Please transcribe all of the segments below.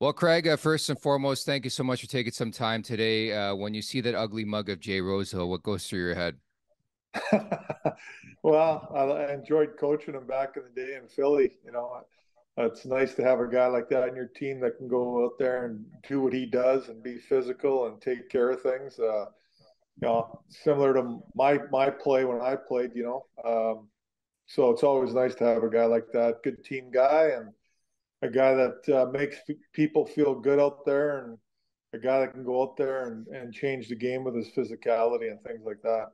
Well, Craig, first and foremost, thank you so much for taking some time today. When you see that ugly mug of Jay Rosehill, what goes through your head? Well, I enjoyed coaching him back in the day in Philly. You know, it's nice to have a guy like that on your team that can go out there and do what he does and be physical and take care of things. You know, similar to my play when I played, you know. So it's always nice to have a guy like that, good team guy, and a guy that makes people feel good out there, and a guy that can go out there and change the game with his physicality and things like that.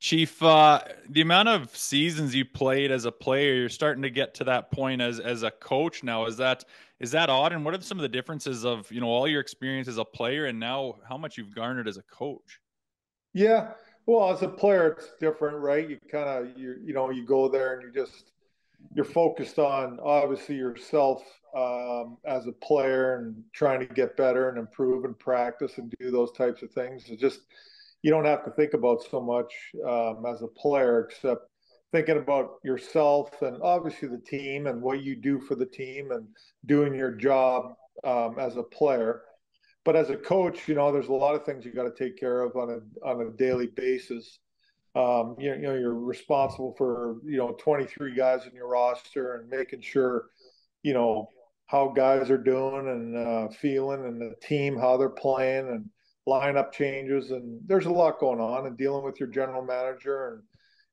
Chief, the amount of seasons you played as a player, you're starting to get to that point as a coach now. Is that odd? And what are some of the differences of, you know, all your experience as a player and now how much you've garnered as a coach? Yeah, well, as a player, it's different, right? You kind of, you know, you go there and you're focused on obviously yourself as a player and trying to get better and improve and practice and do those types of things. It's just, you don't have to think about so much as a player, except thinking about yourself and obviously the team and what you do for the team and doing your job as a player. But as a coach, you know, there's a lot of things you got to take care of on a daily basis. You know, you're responsible for, you know, 23 guys in your roster and making sure, you know, how guys are doing and feeling, and the team, how they're playing, and lineup changes, and there's a lot going on, and dealing with your general manager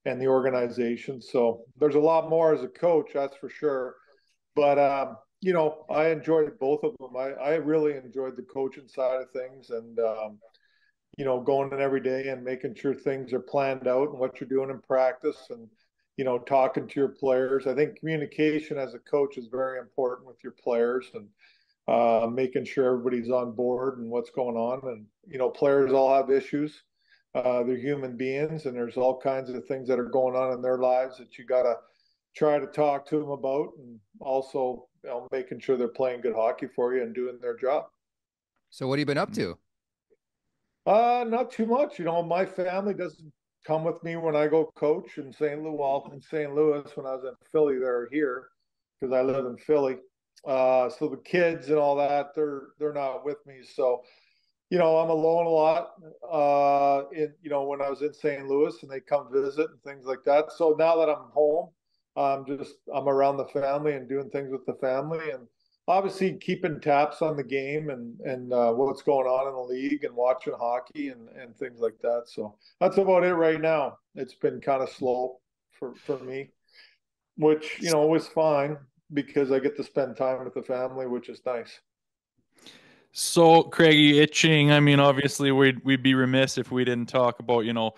and the organization. So there's a lot more as a coach, that's for sure. But you know, I enjoyed both of them. I really enjoyed the coaching side of things, and you know, going in every day and making sure things are planned out and what you're doing in practice, and you know, talking to your players. I think communication as a coach is very important with your players, and making sure everybody's on board and what's going on. And, you know, players all have issues. They're human beings, and there's all kinds of things that are going on in their lives that you got to try to talk to them about, and also, you know, making sure they're playing good hockey for you and doing their job. So what have you been up to? Not too much. You know, my family doesn't come with me when I go coach in St. Louis. Well, in St. Louis, when I was in Philly, they're here because I live in Philly. So the kids and all that, they're not with me. So, you know, I'm alone a lot, you know, when I was in St. Louis, and they come visit and things like that. So now that I'm home, I'm around the family and doing things with the family, and obviously keeping tabs on the game and what's going on in the league, and watching hockey and things like that. So that's about it right now. It's been kind of slow for me, which, you know, was fine, because I get to spend time with the family, which is nice. So, Craig, you itching? I mean, obviously, we'd be remiss if we didn't talk about, you know,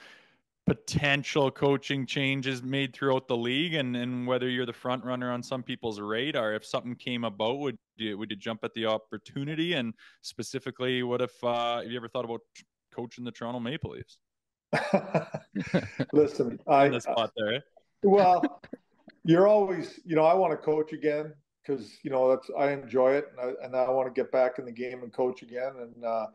potential coaching changes made throughout the league, and whether you're the front runner on some people's radar. If something came about, would you jump at the opportunity? And specifically, what if have you ever thought about coaching the Toronto Maple Leafs? Listen, in the spot there, eh? Well. You're always, you know, I want to coach again, because, you know, I enjoy it, and I want to get back in the game and coach again. And,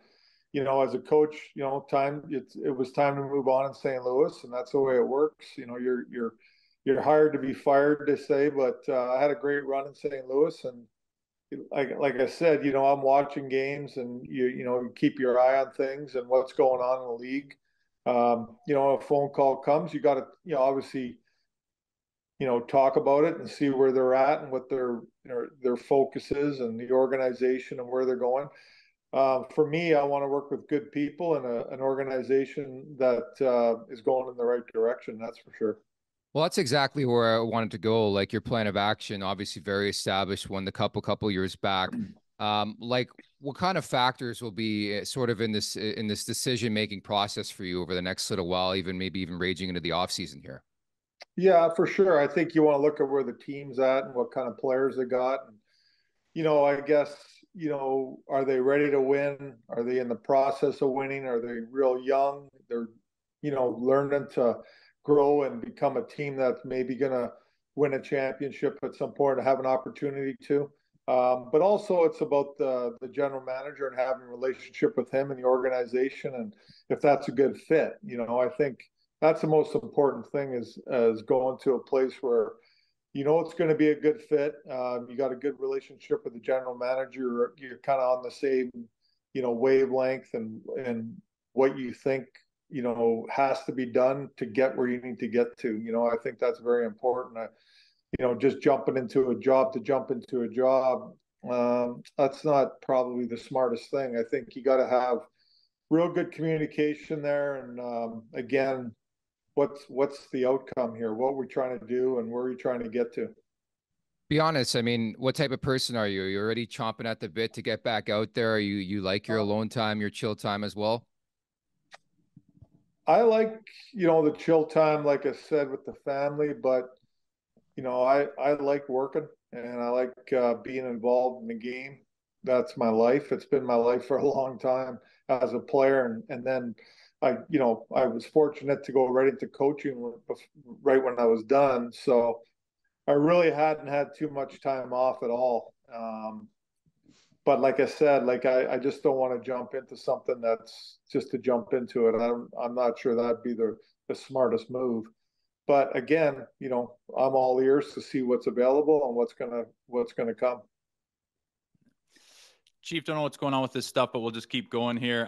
you know, as a coach, you know, it was time to move on in St. Louis, and that's the way it works. You know, you're hired to be fired, they say, but I had a great run in St. Louis. And like I said, you know, I'm watching games, and you know, you keep your eye on things and what's going on in the league. You know, a phone call comes, you got to, you know, obviously, you know, talk about it and see where they're at and what their focus is, and the organization and where they're going. For me, I want to work with good people and an organization that is going in the right direction. That's for sure. Well, that's exactly where I wanted to go. Like, your plan of action, obviously very established, won the Cup a couple years back. Like, what kind of factors will be sort of in this decision-making process for you over the next little while, maybe even raging into the off season here? Yeah, for sure. I think you want to look at where the team's at and what kind of players they got. And, you know, I guess, you know, are they ready to win? Are they in the process of winning? Are they real young? They're, you know, learning to grow and become a team that's maybe going to win a championship at some point, or have an opportunity to. But also it's about the general manager and having a relationship with him and the organization, and if that's a good fit. You know, I think that's the most important thing is going to a place where you know it's going to be a good fit. You got a good relationship with the general manager. You're kind of on the same, you know, wavelength and what you think, you know, has to be done to get where you need to get to. You know, I think that's very important. You know, just jumping into a job to jump into a job, that's not probably the smartest thing. I think you got to have real good communication there. And again, what's the outcome here? What we're trying to do and where we're trying to get to. Be honest. I mean, what type of person are you? Are you already chomping at the bit to get back out there? Are you like your alone time, your chill time as well? I like, you know, the chill time, like I said, with the family, but you know, I like working and I like being involved in the game. That's my life. It's been my life for a long time as a player. And then I, you know, I was fortunate to go right into coaching right when I was done. So I really hadn't had too much time off at all. But like I said, like I just don't want to jump into something that's just to jump into it. I'm not sure that'd be the smartest move. But again, you know, I'm all ears to see what's available and what's gonna come. Chief, don't know what's going on with this stuff, but we'll just keep going here.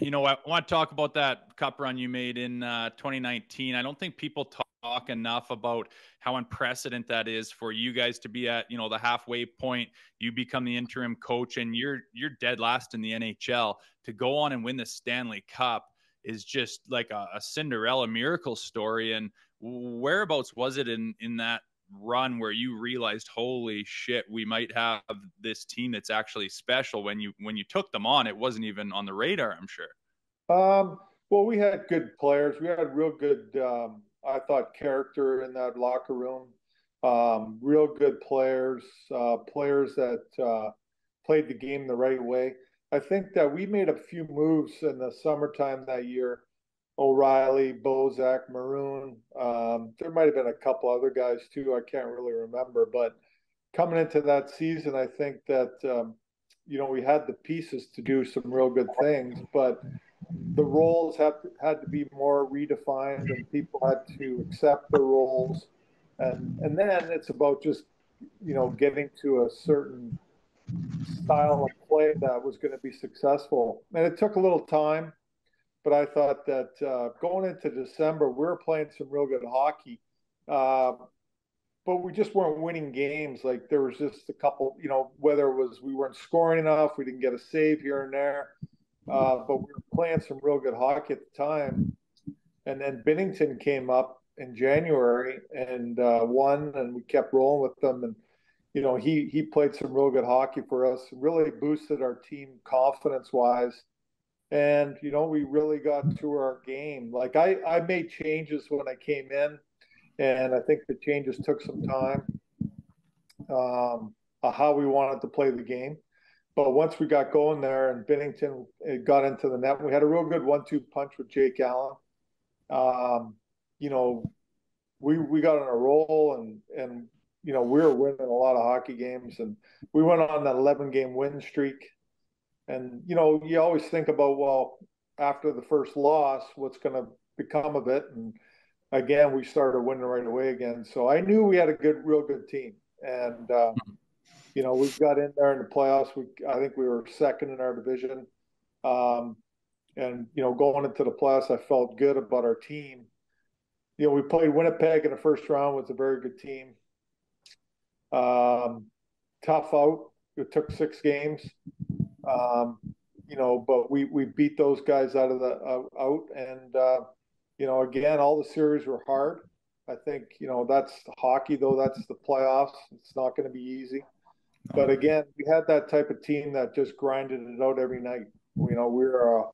You know, I want to talk about that cup run you made in 2019. I don't think people talk enough about how unprecedented that is for you guys to be at, you know, the halfway point. You become the interim coach, and you're dead last in the NHL. To go on and win the Stanley Cup is just like a Cinderella miracle story. And whereabouts was it in that run where you realized, holy shit, we might have this team that's actually special? When you took them on, it wasn't even on the radar, I'm sure. Well, we had good players. We had real good, I thought, character in that locker room. Real good players, players that played the game the right way. I think that we made a few moves in the summertime that year. O'Reilly, Bozak, Maroon. There might have been a couple other guys too. I can't really remember. But coming into that season, I think that, you know, we had the pieces to do some real good things. But the roles had to be more redefined, and people had to accept the roles. And then it's about just, you know, getting to a certain style of play that was going to be successful. And it took a little time, but I thought that going into December, we were playing some real good hockey, but we just weren't winning games. Like, there was just a couple, you know, whether it was we weren't scoring enough, we didn't get a save here and there, but we were playing some real good hockey at the time. And then Binnington came up in January and won, and we kept rolling with them. And you know, he played some real good hockey for us, really boosted our team confidence-wise. And, you know, we really got to our game. Like, I made changes when I came in, and I think the changes took some time, how we wanted to play the game. But once we got going there and Binnington got into the net, we had a real good 1-2 punch with Jake Allen. You know, we got on a roll, and you know, we were winning a lot of hockey games, and we went on that 11-game win streak. And, you know, you always think about, well, after the first loss, what's going to become of it? And again, we started winning right away again. So I knew we had a good, real good team. And, you know, we got in there in the playoffs. I think we were second in our division. And, you know, going into the playoffs, I felt good about our team. You know, we played Winnipeg in the first round, was a very good team. Tough out. It took 6 games, you know, but we beat those guys out. And, you know, again, all the series were hard. I think, you know, that's hockey though. That's the playoffs. It's not going to be easy, but again, we had that type of team that just grinded it out every night. You know, we were a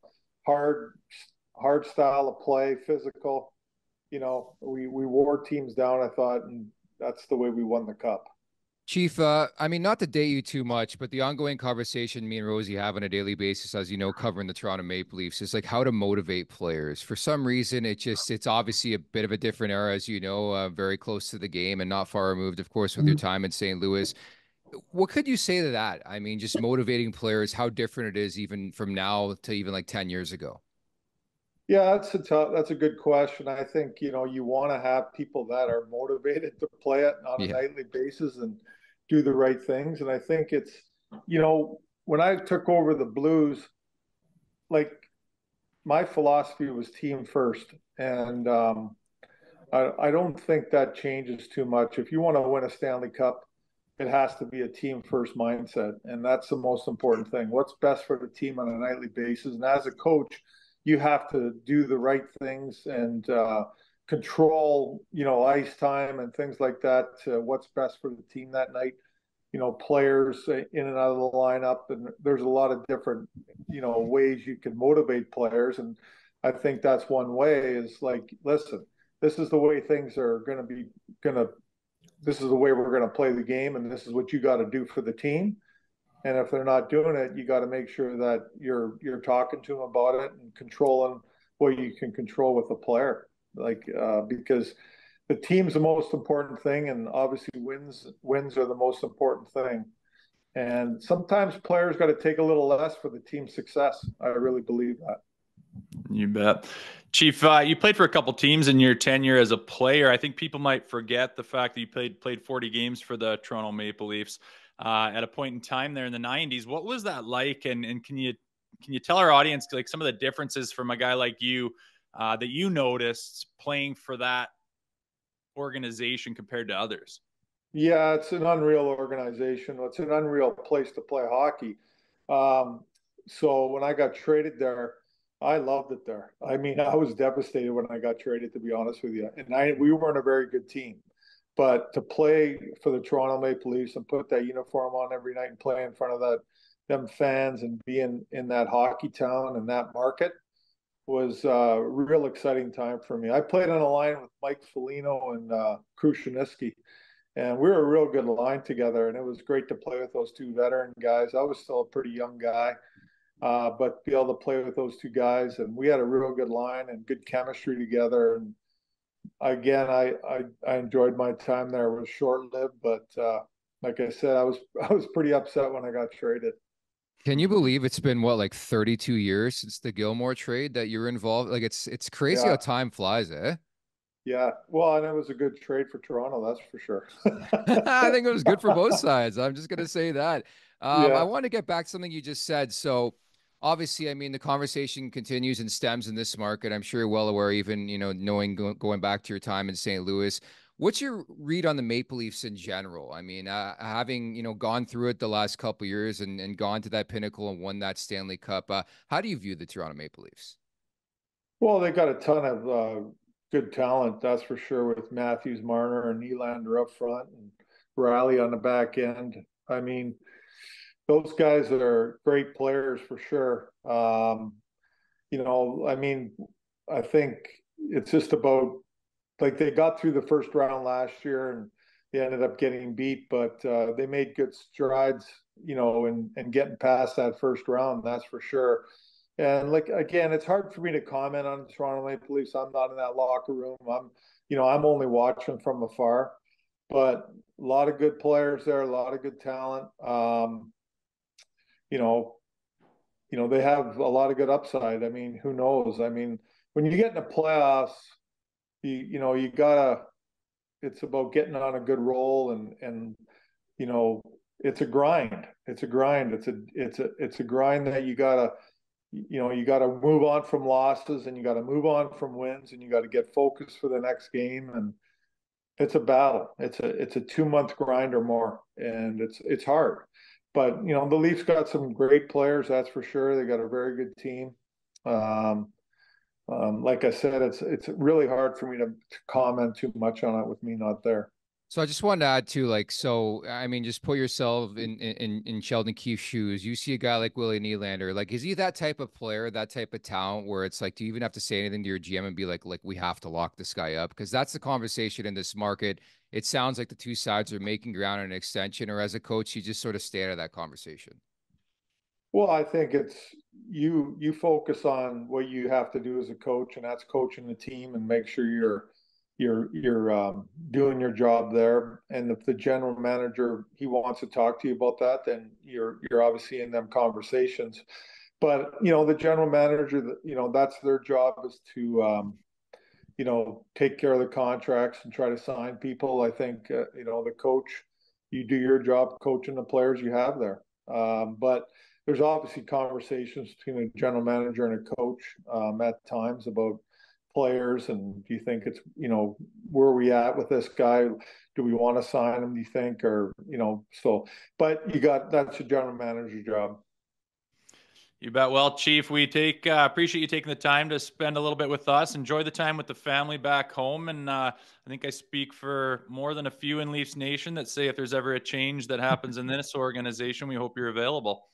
hard style of play, physical. You know, we wore teams down, I thought, and that's the way we won the cup. Chief, I mean, not to date you too much, but the ongoing conversation me and Rosie have on a daily basis, as you know, covering the Toronto Maple Leafs, is like how to motivate players. For some reason, it's obviously a bit of a different era, as you know, very close to the game and not far removed, of course, with your time in St. Louis. What could you say to that? I mean, just motivating players, how different it is even from now to even like 10 years ago. Yeah, that's a good question. I think, you know, you want to have people that are motivated to play it on a nightly basis and do the right things. And I think it's, you know, when I took over the Blues, like my philosophy was team first. And I don't think that changes too much. If you want to win a Stanley Cup, it has to be a team first mindset. And that's the most important thing. What's best for the team on a nightly basis. And as a coach, you have to do the right things and control, you know, ice time and things like that. What's best for the team that night, you know, players in and out of the lineup. And there's a lot of different, you know, ways you can motivate players. And I think that's one way is like, listen, this is the way things are going to be this is the way we're going to play the game. And this is what you got to do for the team. And if they're not doing it, you got to make sure that you're talking to them about it and controlling what you can control with the player, like because the team's the most important thing, and obviously wins are the most important thing. And sometimes players got to take a little less for the team's success. I really believe that. You bet. Chief, you played for a couple teams in your tenure as a player. I think people might forget the fact that you played 40 games for the Toronto Maple Leafs. At a point in time there in the 90s, what was that like? And can you tell our audience like some of the differences from a guy like you that you noticed playing for that organization compared to others? Yeah, it's an unreal organization. It's an unreal place to play hockey. So when I got traded there, I loved it there. I mean, I was devastated when I got traded, to be honest with you. And we weren't a very good team. But to play for the Toronto Maple Leafs and put that uniform on every night and play in front of them fans and be in that hockey town and that market was a real exciting time for me. I played on a line with Mike Foligno and Krushinitsky, and we were a real good line together, and it was great to play with those two veteran guys. I was still a pretty young guy, but be able to play with those two guys, and we had a real good line and good chemistry together. And again, I enjoyed my time there. It was short-lived, but like I said, I was pretty upset when I got traded. Can you believe it's been, what, like 32 years since the Gilmore trade that you were involved? Like, it's crazy how time flies, eh? Yeah. Well, and it was a good trade for Toronto, that's for sure. I think it was good for both sides. I'm just going to say that. I want to get back to something you just said. So, obviously, I mean, the conversation continues and stems in this market. I'm sure you're well aware, even, you know, knowing going back to your time in St. Louis. What's your read on the Maple Leafs in general? I mean, having, you know, gone through it the last couple of years and gone to that pinnacle and won that Stanley Cup, how do you view the Toronto Maple Leafs? Well, they got a ton of good talent, that's for sure, with Matthews, Marner, and Nylander up front and Rielly on the back end. I mean, those guys are great players for sure. You know, I mean, I think it's just about, like, they got through the first round last year and they ended up getting beat, but they made good strides, you know, and getting past that first round, that's for sure. And, like, again, it's hard for me to comment on the Toronto Maple Leafs. I'm not in that locker room. I'm only watching from afar. But a lot of good players there, a lot of good talent. You know, they have a lot of good upside. I mean, who knows? I mean, when you get in the playoffs, you know, you gotta, it's about getting on a good roll and, you know, it's a grind. It's a grind that you gotta move on from losses, and you gotta move on from wins, and you gotta get focused for the next game. And it's a battle. It's a 2-month grind or more. And it's hard. But, you know, the Leafs got some great players, that's for sure. They got a very good team. Like I said, it's really hard for me to comment too much on it with me not there. So I just wanted to add to, like, so, I mean, just put yourself in Sheldon Keefe's shoes. You see a guy like William Nylander. Like, is he that type of player, that type of talent where it's like, do you even have to say anything to your GM and be like we have to lock this guy up? Because that's the conversation in this market. It sounds like the two sides are making ground on an extension, or as a coach, you just sort of stay out of that conversation. Well, I think it's you focus on what you have to do as a coach, and that's coaching the team and make sure you're doing your job there. And if the general manager, he wants to talk to you about that, then you're obviously in them conversations. But, you know, the general manager, you know, that's their job, is to, you know, take care of the contracts and try to sign people. I think, you know, the coach, you do your job coaching the players you have there. But there's obviously conversations between a general manager and a coach at times about players. And do you think it's, you know, where are we at with this guy? Do we want to sign him, do you think? Or, you know, so, but you got, that's a general manager's job. You bet. Well, Chief, we take appreciate you taking the time to spend a little bit with us. Enjoy the time with the family back home. And I think I speak for more than a few in Leafs Nation that say if there's ever a change that happens in this organization, we hope you're available.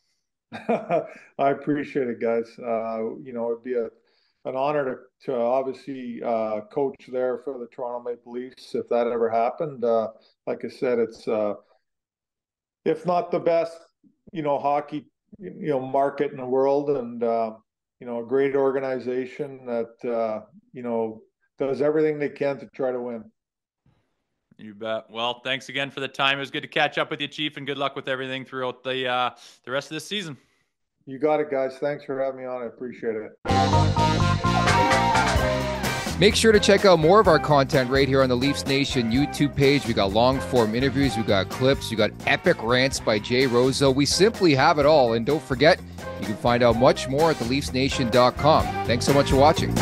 I appreciate it, guys. You know, it'd be an honor to obviously coach there for the Toronto Maple Leafs if that ever happened. Like I said, it's if not the best, you know, hockey market in the world, and you know, a great organization that you know, does everything they can to try to win. You bet. Well, thanks again for the time. It was good to catch up with you, Chief, and good luck with everything throughout the rest of this season. You got it, guys. Thanks for having me on. I appreciate it. Make sure to check out more of our content right here on the Leafs Nation YouTube page. We got long-form interviews. We got clips. We got epic rants by Jay Rosehill. We simply have it all. And don't forget, you can find out much more at theleafsnation.com. Thanks so much for watching.